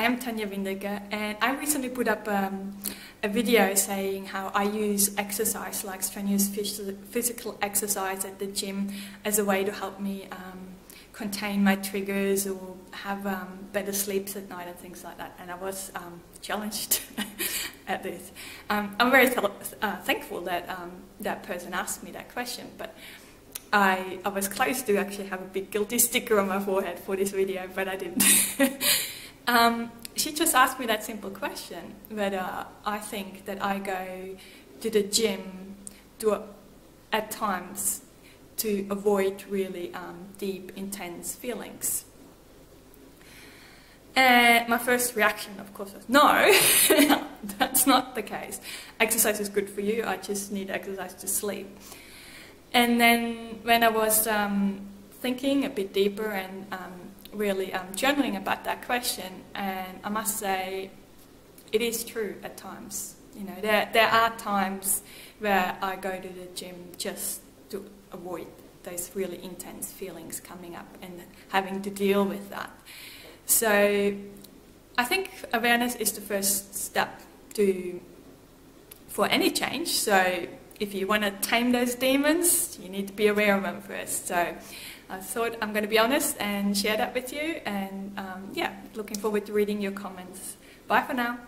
I am Tanja Windegger, and I recently put up a video saying how I use exercise, like strenuous physical exercise at the gym, as a way to help me contain my triggers or have better sleeps at night and things like that. And I was challenged at this. I'm very thankful that that person asked me that question, but I was close to actually have a big guilty sticker on my forehead for this video, but I didn't. She just asked me that simple question, whether I think that I go to the gym at times to avoid really deep, intense feelings. And my first reaction, of course, was no, that's not the case. Exercise is good for you, I just need exercise to sleep. And then when I was thinking a bit deeper and really journaling about that question, and I must say it is true at times. You know, there are times where I go to the gym just to avoid those really intense feelings coming up and having to deal with that. So I think awareness is the first step for any change. So if you want to tame those demons, you need to be aware of them first. So I thought I'm going to be honest and share that with you, and yeah, looking forward to reading your comments. Bye for now.